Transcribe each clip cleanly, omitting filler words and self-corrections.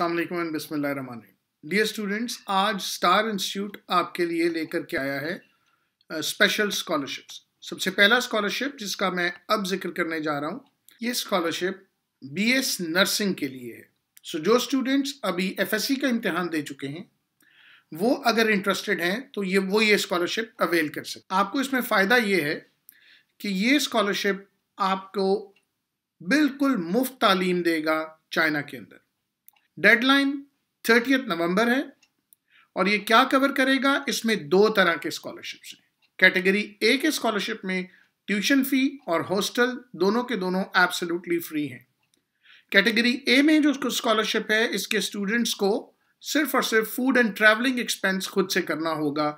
अस्सलाम वालेकुम एंड बिस्मिल्लाहिर्रहमानिर्रहीम। डियर स्टूडेंट्स, आज स्टार इंस्टीट्यूट आपके लिए लेकर के आया है स्पेशल स्कॉलरशिप्स। सबसे पहला स्कॉलरशिप जिसका मैं अब जिक्र करने जा रहा हूँ, ये स्कॉलरशिप बीएस नर्सिंग के लिए है। सो जो स्टूडेंट्स अभी एफएससी का इम्तिहान दे चुके हैं, वो अगर इंटरेस्टेड हैं तो ये स्कॉलरशिप अवेल कर सकते। आपको इसमें फ़ायदा ये है कि ये स्कॉलरशिप आपको बिल्कुल मुफ्त तालीम देगा चाइना के अंदर। डेडलाइन 30 नवंबर है और ये क्या कवर करेगा, इसमें दो तरह के स्कॉलरशिप्स हैं। कैटेगरी ए के स्कॉलरशिप में ट्यूशन फ़ी और हॉस्टल दोनों के दोनों एब्सोल्युटली फ्री हैं। कैटेगरी ए में जो स्कॉलरशिप है, इसके स्टूडेंट्स को सिर्फ और सिर्फ फूड एंड ट्रैवलिंग एक्सपेंस खुद से करना होगा,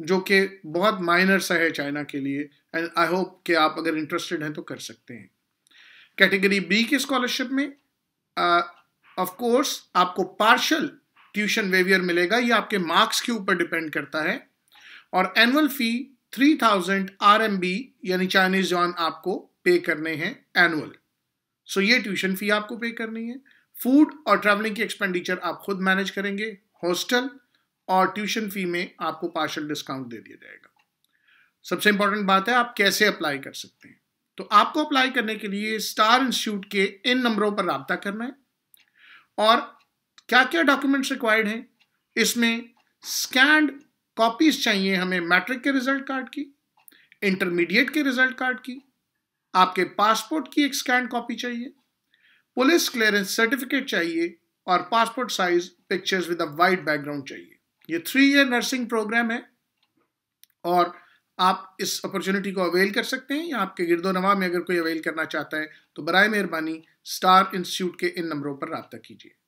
जो कि बहुत माइनर सा है चाइना के लिए। एंड आई होप कि आप अगर इंटरेस्टेड हैं तो कर सकते हैं। कैटेगरी बी के स्कॉलरशिप में ऑफ कोर्स आपको पार्शियल ट्यूशन वेवियर मिलेगा, ये आपके मार्क्स के ऊपर डिपेंड करता है। और एनुअल फी 3000 RMB यानी चाइनीज युआन आपको पे करने हैं एनुअल। सो ये ट्यूशन फी आपको पे करनी है। फूड और ट्रैवलिंग की एक्सपेंडिचर आप खुद मैनेज करेंगे। हॉस्टल और ट्यूशन फी में आपको पार्शियल डिस्काउंट दे दिया जाएगा। सबसे इंपॉर्टेंट बात है, आप कैसे अप्लाई कर सकते हैं। तो आपको अप्लाई करने के लिए स्टार इंस्टीट्यूट के इन नंबरों पर राब्ता करना है। और क्या क्या डॉक्यूमेंट्स रिक्वायर्ड हैं, इसमें स्कैंड कॉपीज चाहिए हमें मैट्रिक के रिजल्ट कार्ड की, इंटरमीडिएट के रिजल्ट कार्ड की, आपके पासपोर्ट की एक स्कैंड कॉपी चाहिए, पुलिस क्लियरेंस सर्टिफिकेट चाहिए और passport size pictures with a white background चाहिए। ये 3 ईयर नर्सिंग प्रोग्राम है और आप इस अपॉर्चुनिटी को अवेल कर सकते हैं, या आपके गिरदोनवा में अगर कोई अवेल करना चाहता है तो बराए मेहरबानी स्टार इंस्टीट्यूट के इन नंबरों पर राब्ता कीजिए।